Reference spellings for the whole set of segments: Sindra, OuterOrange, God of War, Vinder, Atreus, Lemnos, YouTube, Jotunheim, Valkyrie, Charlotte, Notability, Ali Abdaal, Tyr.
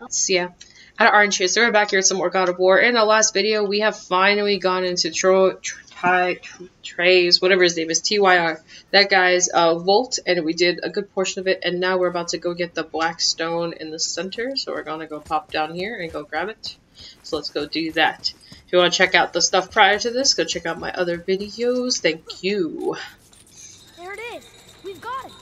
else? Yeah. OuterOrange here, so we're back here with some more God of War. In the last video, we have finally gone into Trays, whatever his name is, TYR. That guy's vault, and we did a good portion of it, and now we're about to go get the black stone in the center, so we're gonna go pop down here and go grab it. So let's go do that. If you want to check out the stuff prior to this, go check out my other videos. Thank you. There it is. We've got it.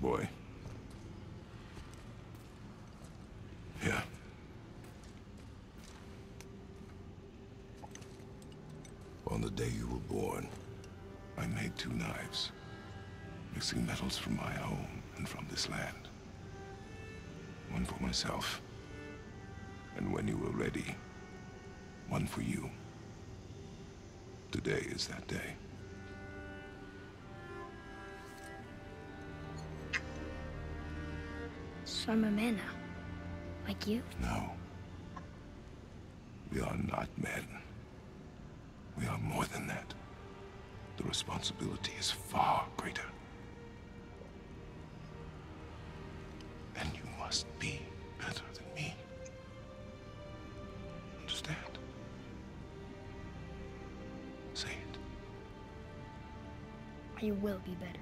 Boy. Yeah. On the day you were born, I made two knives, mixing metals from my home and from this land. One for myself, and when you were ready, one for you. Today is that day. So I'm a man now, like you? No. We are not men. We are more than that. The responsibility is far greater. And you must be better than me. Understand? Say it. I will be better.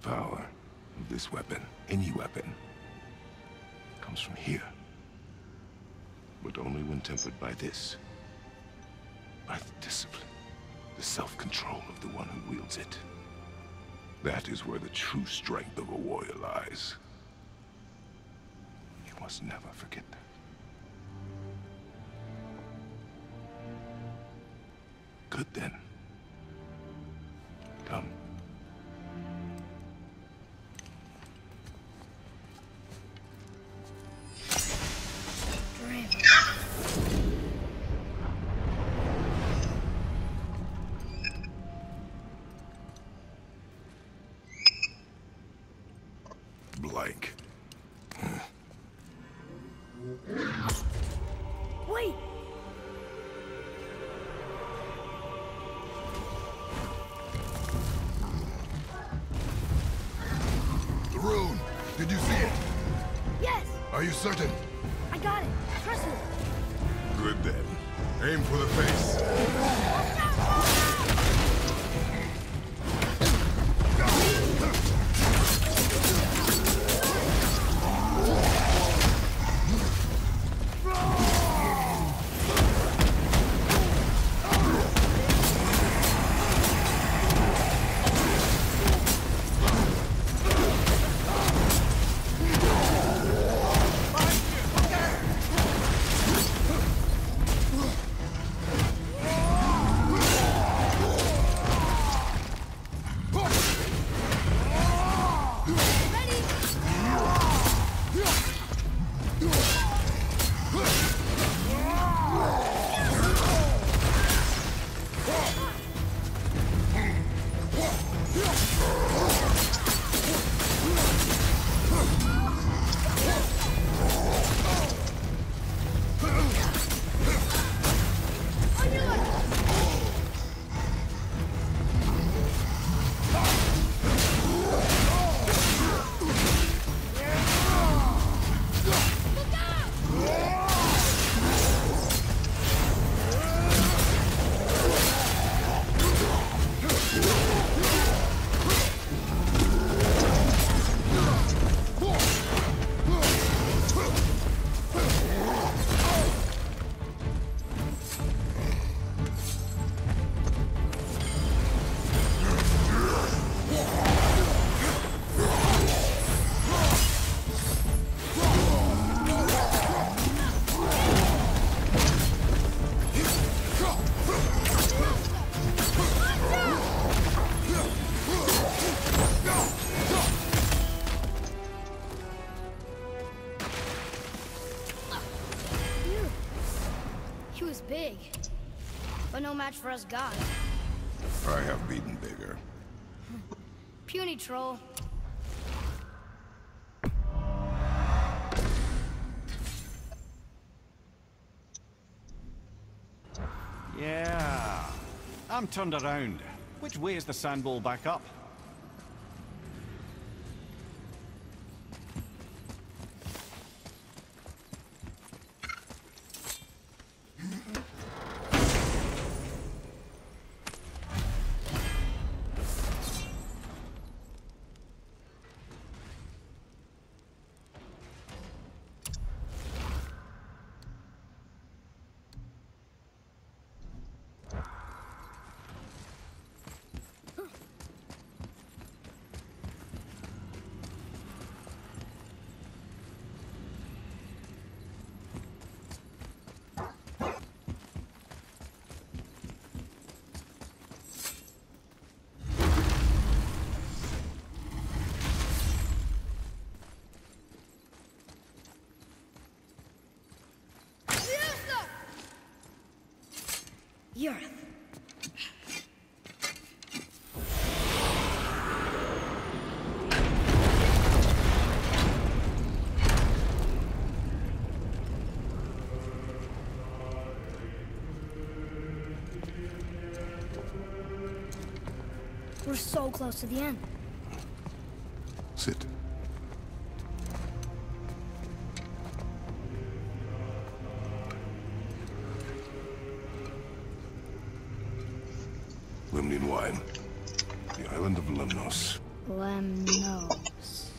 The power of this weapon, any weapon, comes from here. But only when tempered by this. By the discipline, the self-control of the one who wields it. That is where the true strength of a warrior lies. You must never forget that. Good then. Come. Wait. The rune. Did you see it? Yes. Are you certain? I got it. Trust me. Good then. Aim for the face. For us gods. I have beaten bigger. Puny troll. Yeah. I'm turned around. Which way is the sandball back up? Earth. We're so close to the end. Sit. Wine. The island of Lemnos. Lemnos.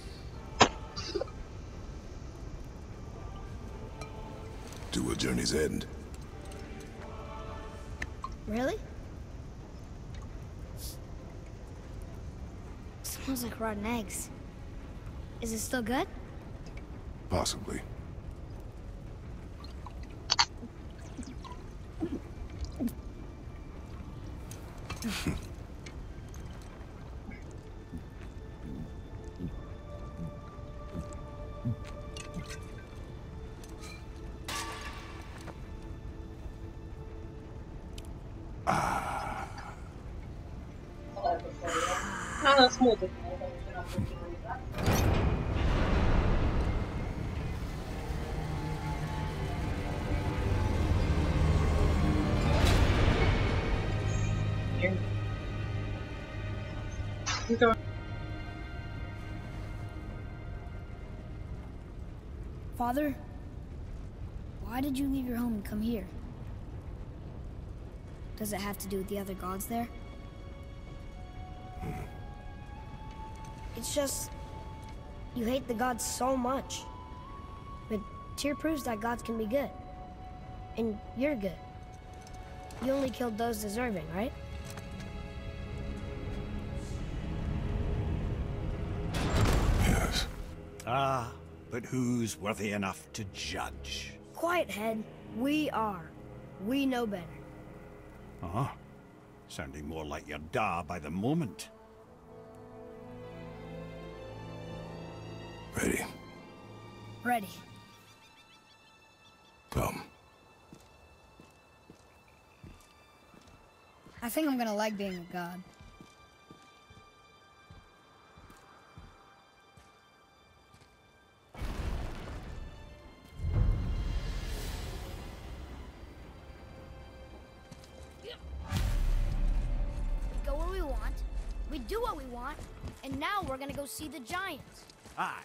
To a journey's end. Really? Smells like rotten eggs. Is it still good? Possibly. Father, why did you leave your home and come here? Does it have to do with the other gods there? It's just, you hate the gods so much. But Tyr proves that gods can be good. And you're good. You only killed those deserving, right? Yes. Ah. But who's worthy enough to judge? Quiet head, we are. We know better. Uh-huh. Sounding more like your da by the moment. Ready. Ready. Come. I think I'm gonna like being a god. And now we're gonna go see the giants. Aye.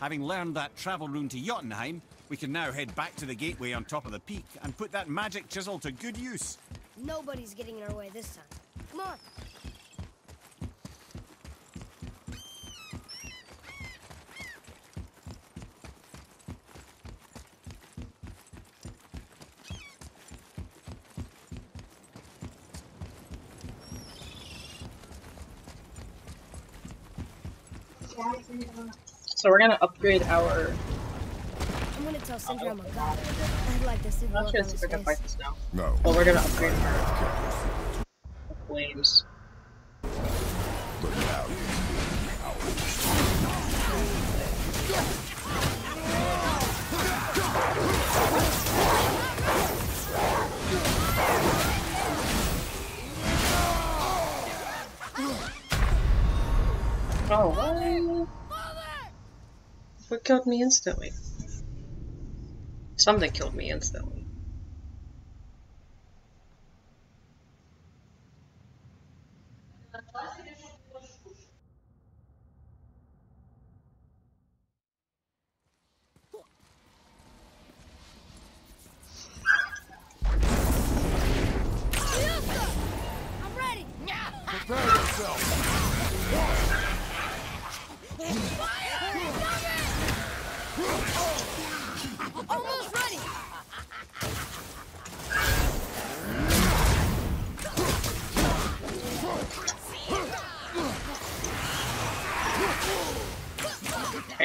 Having learned that travel rune to Jotunheim, we can now head back to the gateway on top of the peak and put that magic chisel to good use. Nobody's getting in our way this time. Come on. So we're gonna upgrade our. I'm gonna tell Sindra I'm a god. I'd like to see the. I'm not sure if I can fight this now. No. Well, we're gonna upgrade our flames. But now you can be ours. Oh. What? What killed me instantly? Something killed me instantly. Okay,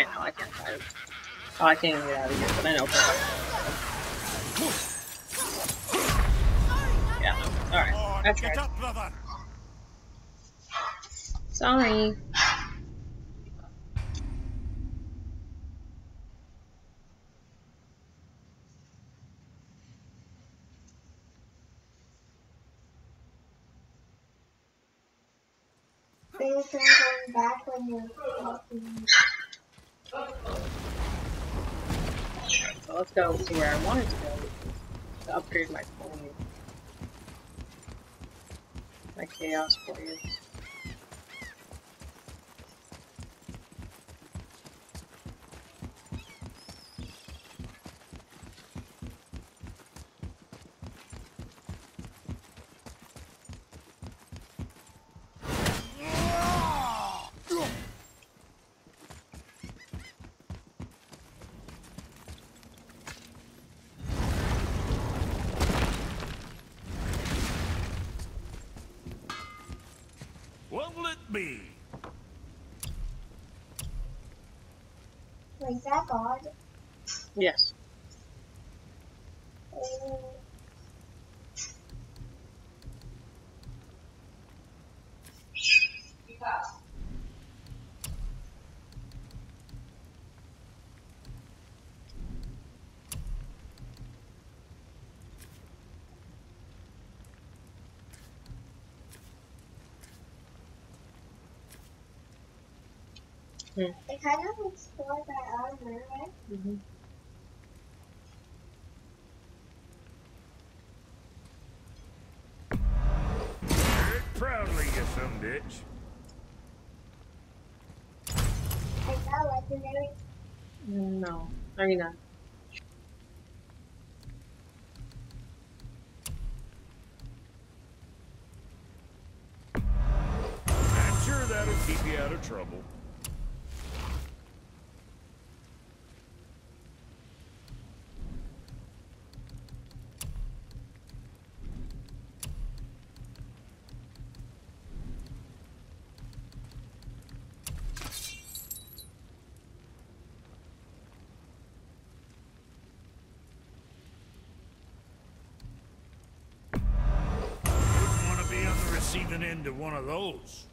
no, I can't fight. Oh, I can't even get out of here, but I know. Yeah, alright. That's right. Sorry. Things are going back when you're talking. So let's go to where I wanted to go to upgrade my pony. My chaos warriors. Is that God? Yes. It kind of looks like that armor, right? Mm-hmm. Wear it proudly, you some bitch. Is that legendary? No, I mean not. I'm sure that'll keep you out of trouble. Even into one of those.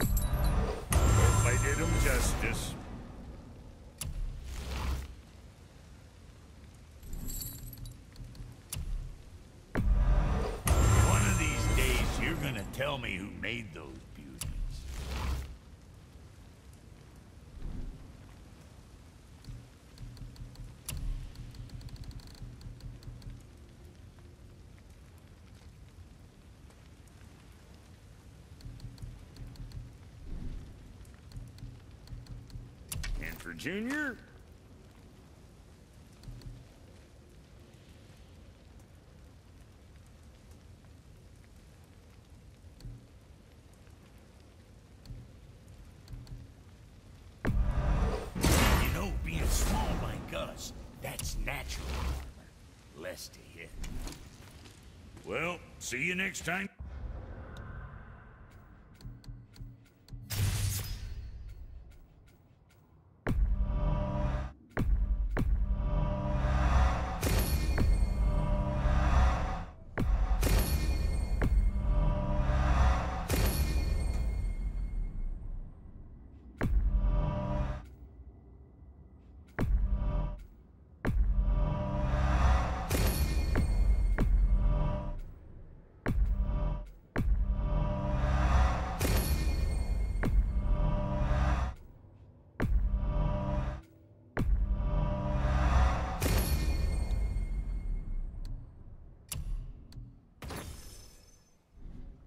Hope I did him justice. One of these days, you're gonna tell me who made those beauties. Junior? You know, being small like us, that's natural armor. Less to hit. Well, see you next time.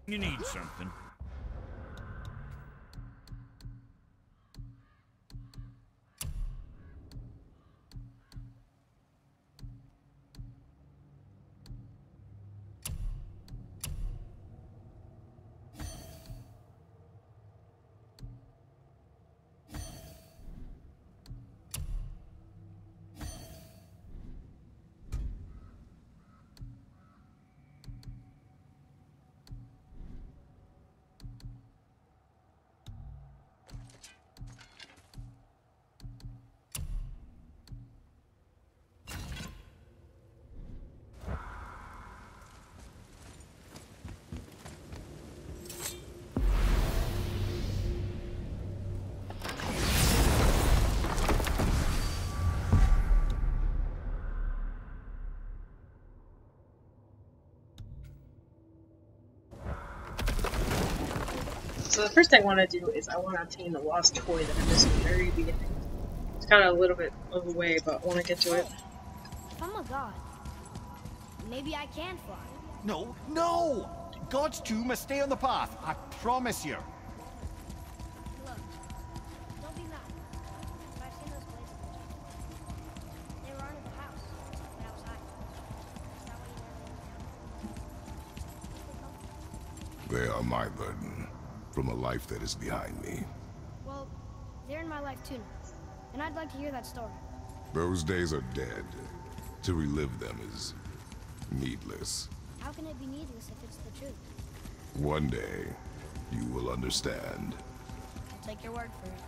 You need something. So the first thing I want to do is I want to obtain the lost toy that I missed at the very beginning. It's kind of a little bit of the way, but I want to get to it. I'm a god. Maybe I can fly. No, no! Gods too must stay on the path, I promise you. Look, don't be mad. I've seen those places. They were under the house, when I was hiding. They are my burden, from a life that is behind me. Well, they're in my life too, and I'd like to hear that story. Those days are dead. To relive them is needless. How can it be needless if it's the truth? One day, you will understand. I'll take your word for it.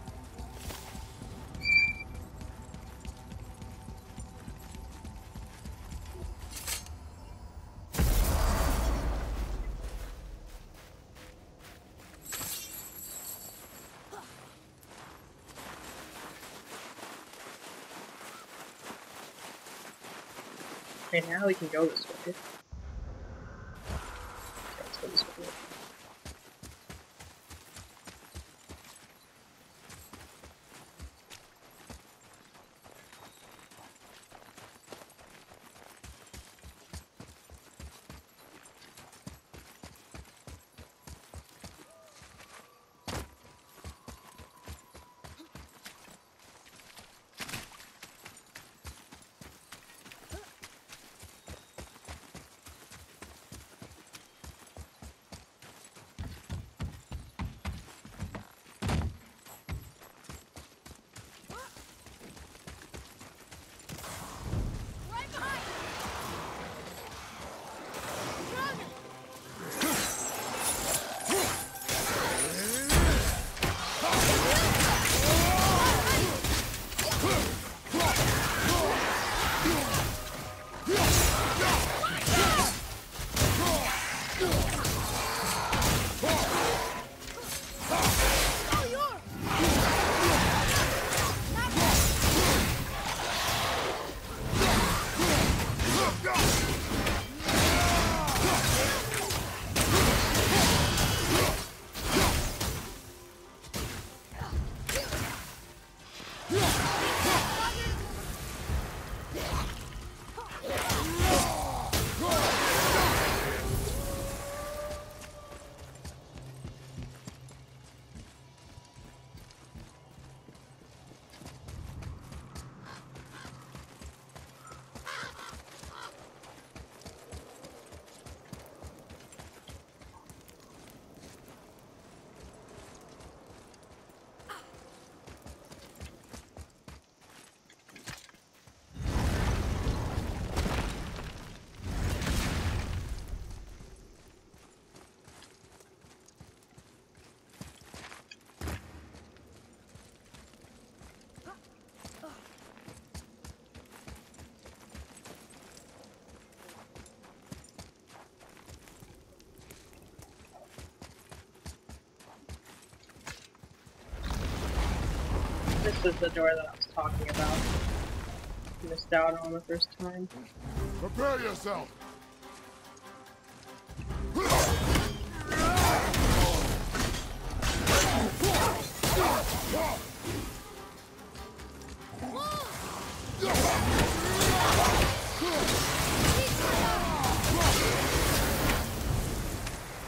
Okay, now we can go this way. This was the door that I was talking about. Missed out on the first time. Prepare yourself!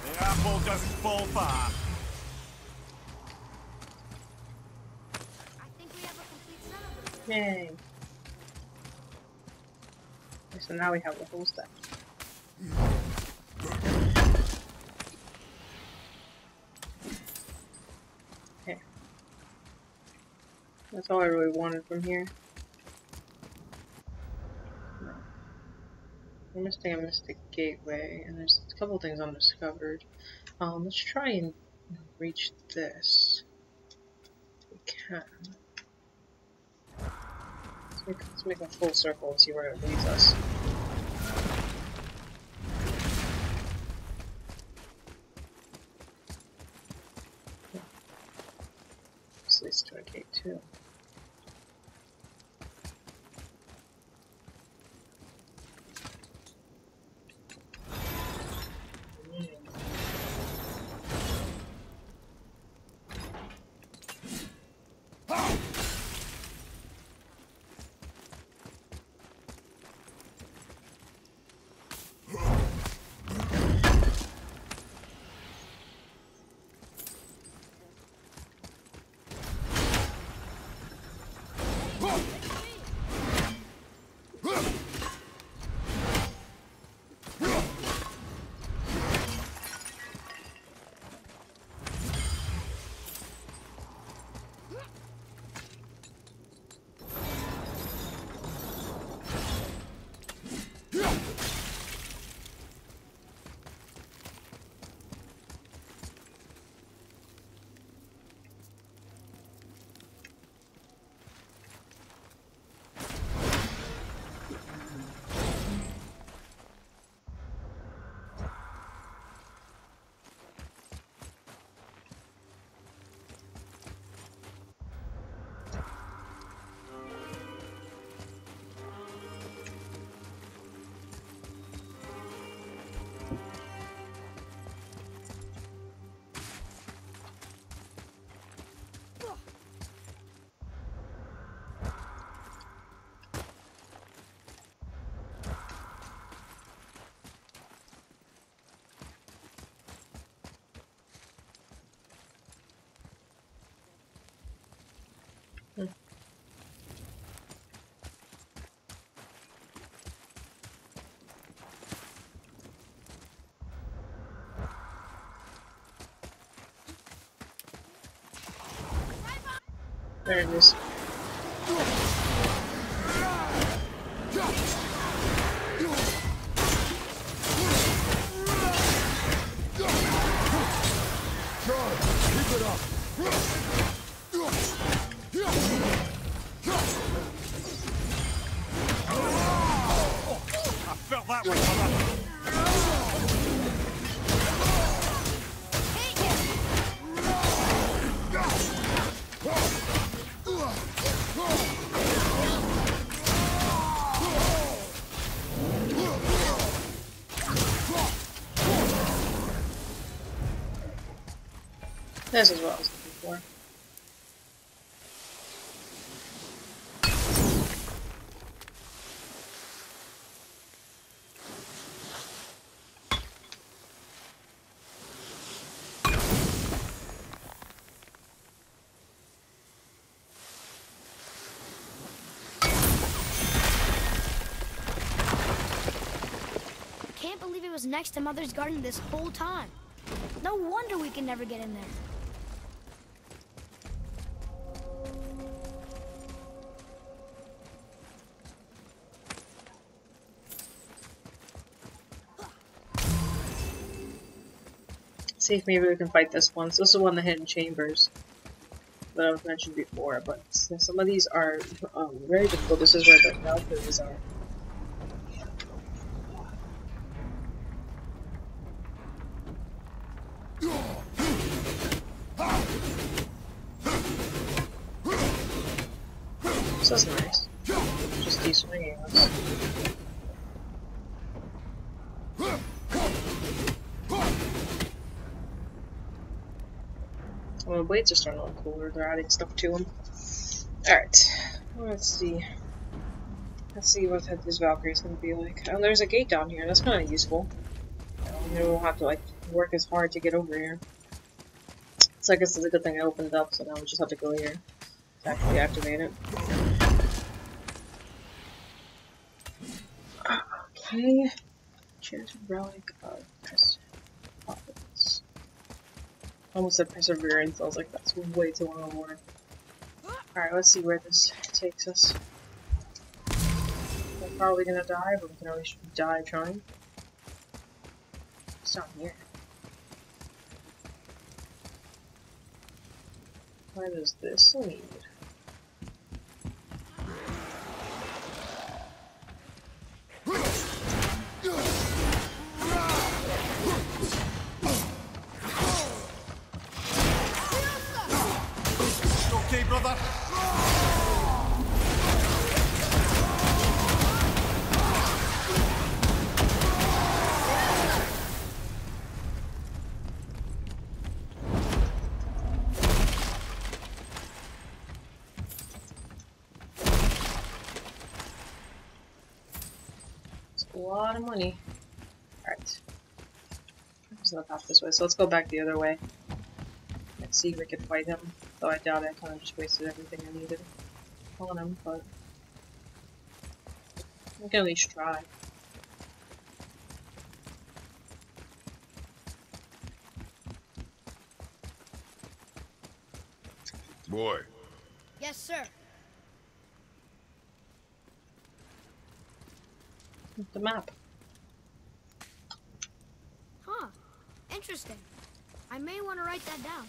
The apple doesn't fall far. Yay. So now we have the whole stack. Okay. That's all I really wanted from here. No. I missed the gateway, and there's a couple things undiscovered. Let's try and reach this. We can. Let's make a full circle and see where it leads us. This leads to a gate too. There it is. This is what I was looking for. Can't believe it was next to Mother's garden this whole time. No wonder we can never get in there. See if maybe we can fight this one. So this is one of the hidden chambers that I've mentioned before, but some of these are very difficult. This is where the Valkyries are. So that's nice. Just keep swinging us. The blades are starting to look cooler. They're adding stuff to them. All right, well, let's see what this Valkyrie is going to be like. Oh, there's a gate down here. That's kind of useful. Maybe we'll have to like work as hard to get over here. So I guess it's a good thing I opened it up. So now we just have to go here to actually activate it. Okay. Cheers, relic of almost said perseverance. I was like, that's way too long a word. Alright, let's see where this takes us. We're probably gonna die, but we can always die trying. It's not here. Where does this lead? A lot of money. Alright. I'm just gonna pass this way, so let's go back the other way. Let's see if we can fight him. Though I doubt it, I kind of just wasted everything I needed on him, but we can at least try. Boy. Yes, sir. The map. Huh. Interesting. I may want to write that down.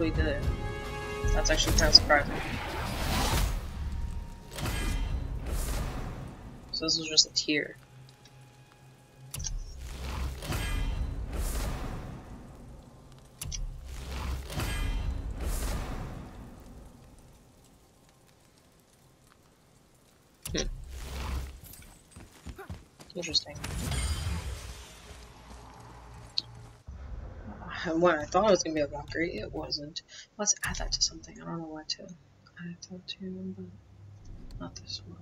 actually did it. That's actually kind of surprising. So this was just a tier. Interesting. What I thought it was gonna be a Valkyrie, it wasn't. Let's add that to something. I don't know what to add that to, but not this one.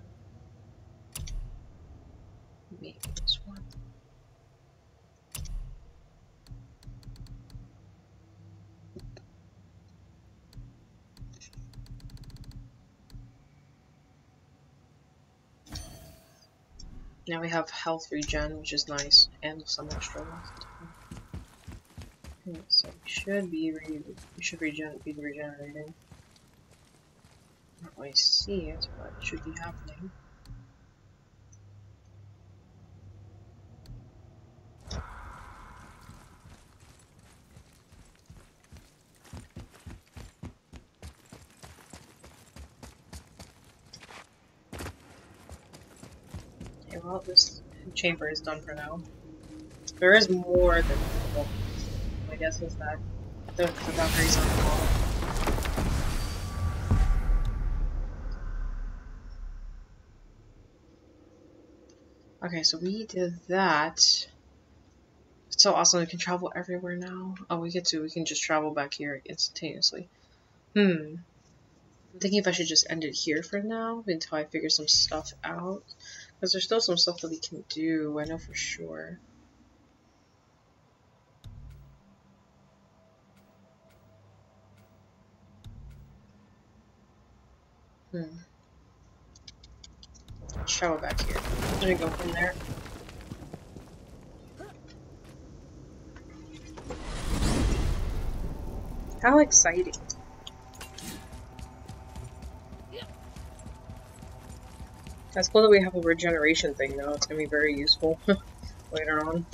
Maybe this one. Now we have health regen, which is nice, and some extra left. Okay, so we should be regenerating. I don't really see it, but it should be happening. Well, this chamber is done for now. There is more than well, my guess is that the Valkyrie's on the wall. Okay, so we did that. It's so awesome, we can travel everywhere now. Oh, we can just travel back here instantaneously. I'm thinking if I should just end it here for now until I figure some stuff out. Because there's still some stuff that we can do, I know for sure. Shower back here. I'm gonna go from there. How exciting. That's cool that we have a regeneration thing though, it's gonna be very useful later on.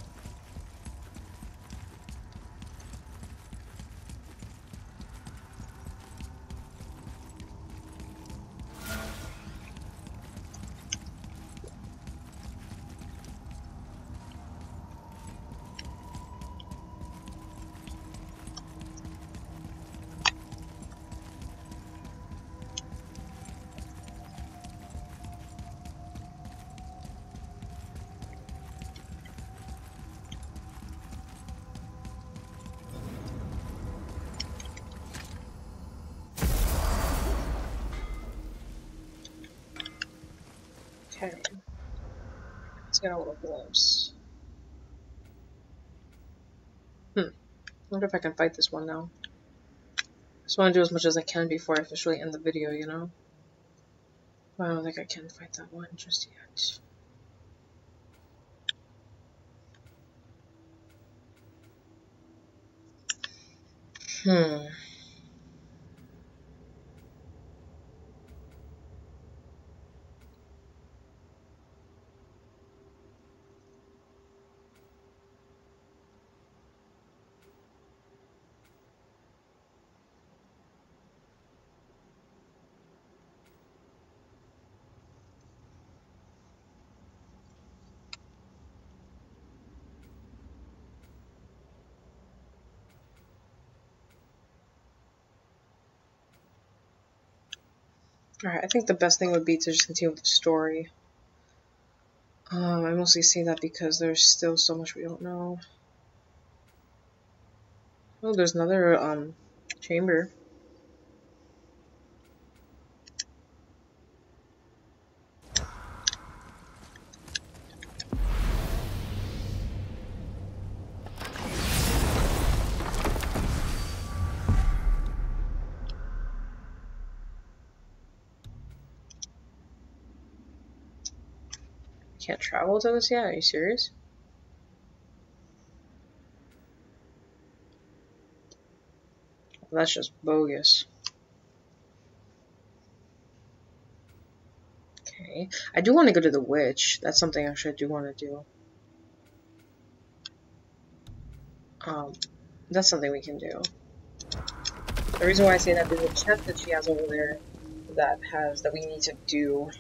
Okay, let's get a little glimpse. I wonder if I can fight this one now. I just want to do as much as I can before I officially end the video, you know? But I don't think I can fight that one just yet. Alright, I think the best thing would be to just continue with the story. I mostly say that because there's still so much we don't know. Oh, there's another chamber. Can't travel to this yet? Are you serious? Well, that's just bogus. Okay. I do want to go to the witch. That's something actually I do want to do. That's something we can do. The reason why I say that is the chest that she has over there that we need to do.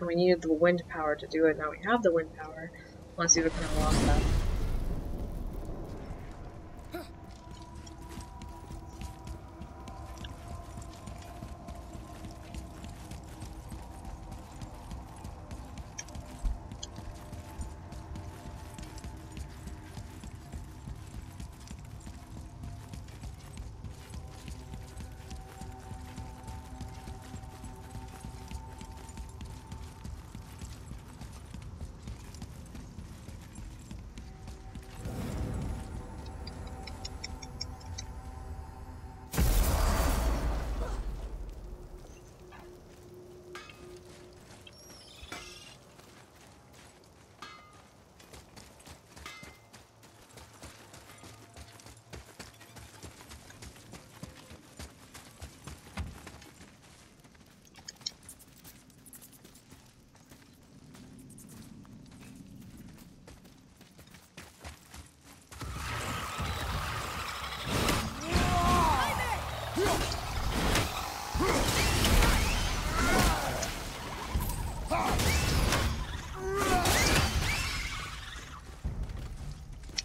And we needed the wind power to do it. Now we have the wind power. Let's see if we can unlock that.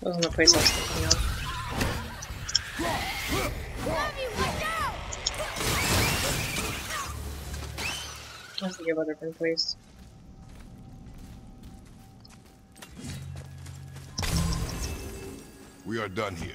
There's no place else to be on. I think I've already been placed. We are done here.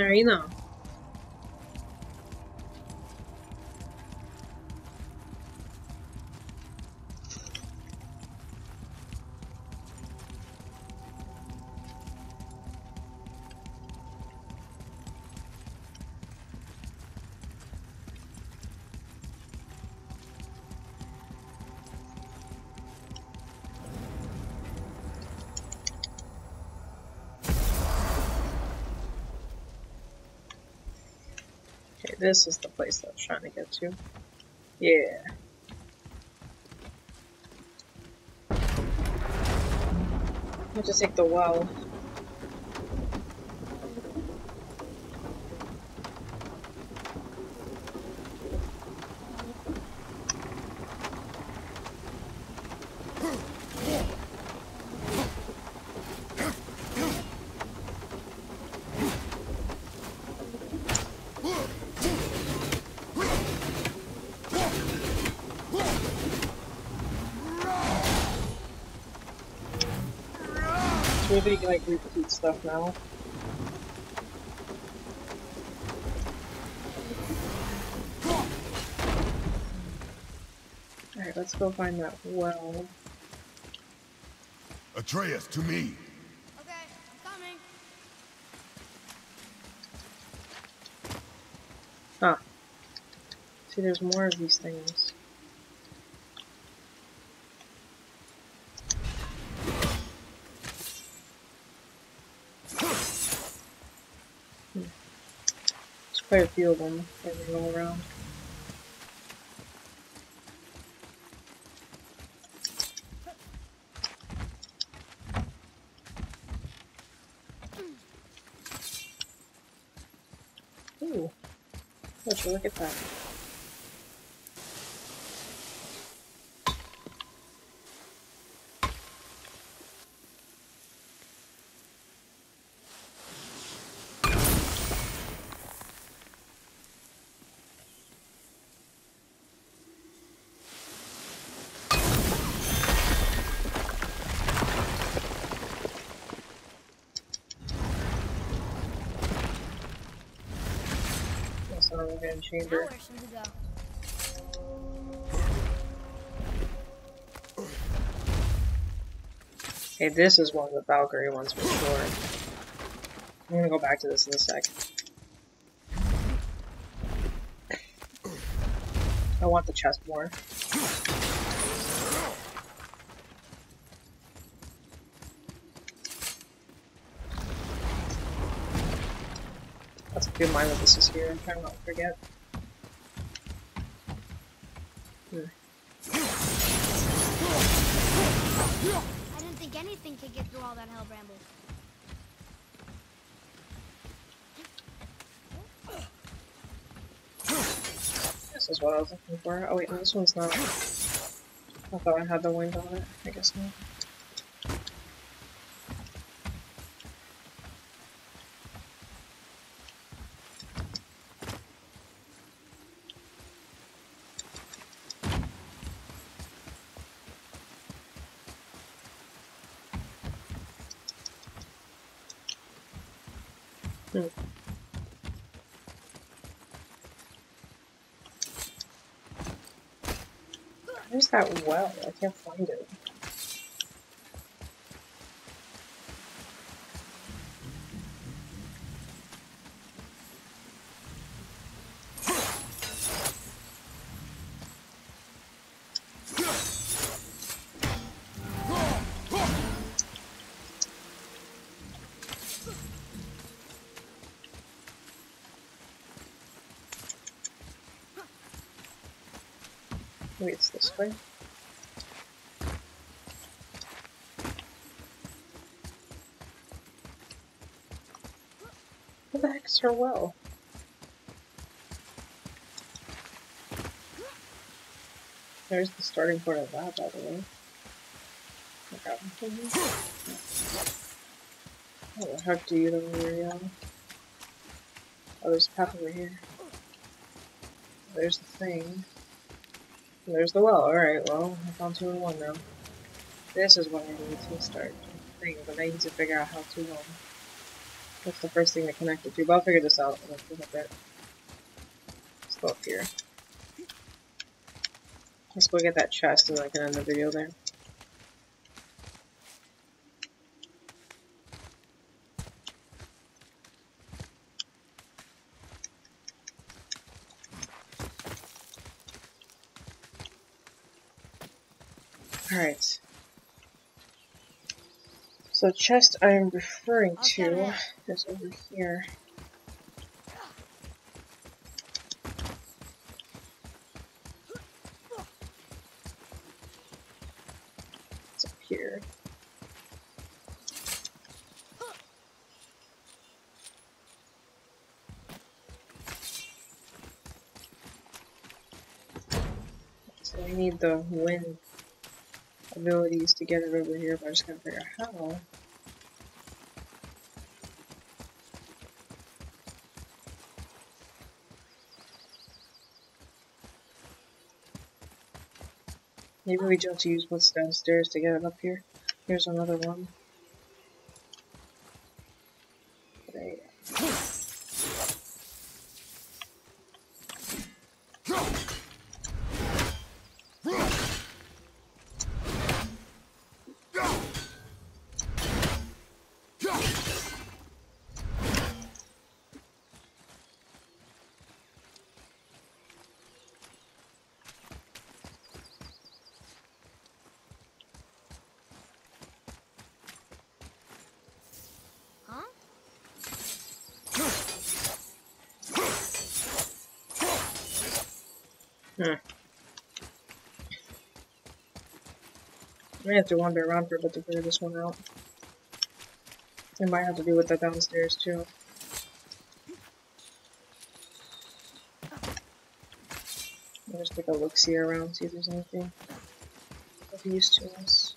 Ahí no. This is the place that I was trying to get to. Yeah. I'll just take the well. Maybe you can like repeat stuff now. Alright, let's go find that well. Atreus, to me! Okay, I'm coming. Ah. See, there's more of these things. Quite a few of them that we go around. Ooh, let's look at that. Chamber. Now where should we go? Okay, this is one of the Valkyrie ones for sure. I'm gonna go back to this in a sec. I want the chest more. Let's keep in mind that this is here, I'm trying not to forget. I didn't think anything could get through all that hell bramble. This is what I was looking for. Oh wait, no, this one's not. I thought I had the wind on it. I guess not. Where's that well? I can't find it. Wait, it's this way. What the heck's her well? There's the starting point of that, by the way. Oh, how do you know where you are? Oh, there's a path over here. There's the thing. There's the well. Alright, well, I found 2 and 1 now. This is what I need to start the thing, but I need to figure out how to what's the first thing to connect it to, but I'll figure this out in a bit. Let's go up here. Let's go get that chest and I can end the video there. Alright. So chest I'm referring to is over here. It's up here. So I need the wind abilities to get it over here, but I'm just gonna figure out how. Maybe we just use what's downstairs to get it up here. Here's another one. Hmm. I have to wander around for a bit to figure this one out. It might have to do with that downstairs too. I'll just take a look-see around, see if there's anything of use to us.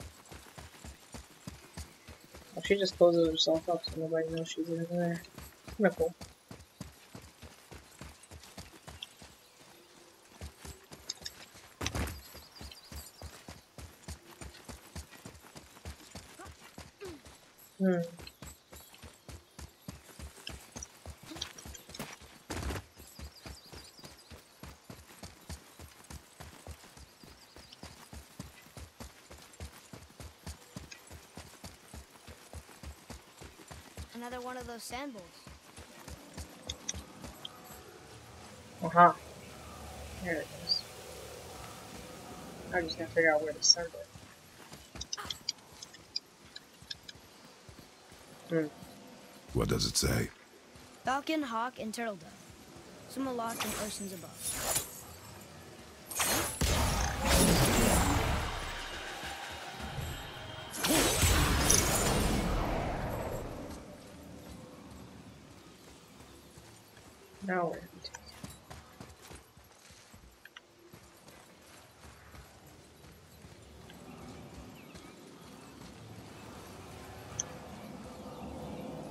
Oh, she just closes herself up so nobody knows she's in there. Kinda cool. Hmm. another one of those symbols. Aha. There it is. I'm just gonna figure out where to send it. What does it say? Falcon, hawk, and turtle dove. Swim aloft in oceans above. Now where do we take it?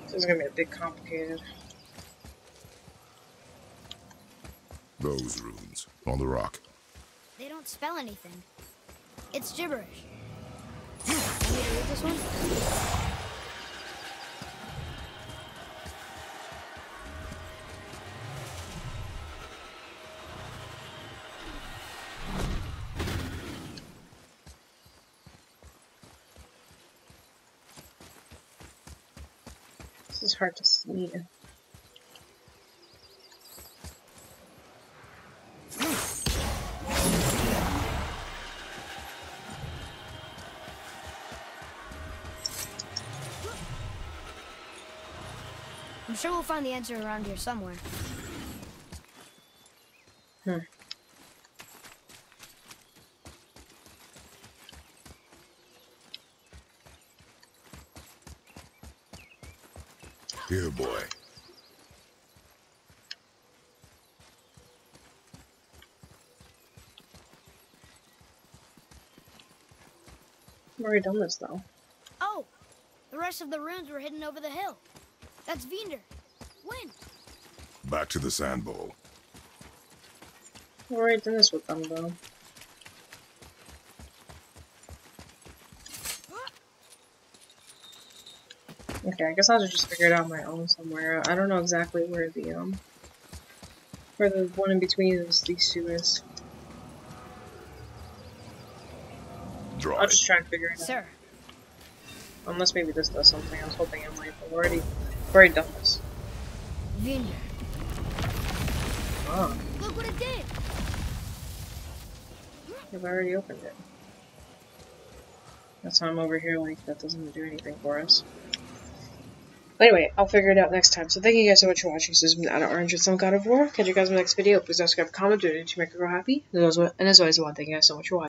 This is gonna be a bit complicated. Those runes on the rock. They don't spell anything. It's gibberish. Can you read this one? It's hard to see. I'm sure we'll find the answer around here somewhere. Here, boy. I've already done this, though. Oh! The rest of the runes were hidden over the hill. That's Vinder. Wind. Back to the sand bowl. I've already done this with them, though. Okay, I guess I'll just figure it out on my own somewhere. I don't know exactly where the one in between these two is. Draw. I'll just try and figure it out. Sir. Unless maybe this does something. I was hoping it might, but I've already done this. Vinder. Oh. Look what it did. I've already opened it. That's why I'm over here like that doesn't do anything for us. Anyway, I'll figure it out next time. So thank you guys so much for watching. This has been OuterOrange with some God of War. Catch you guys in the next video. Please subscribe, comment, do anything to make a girl happy. And as always, thank you guys so much for watching.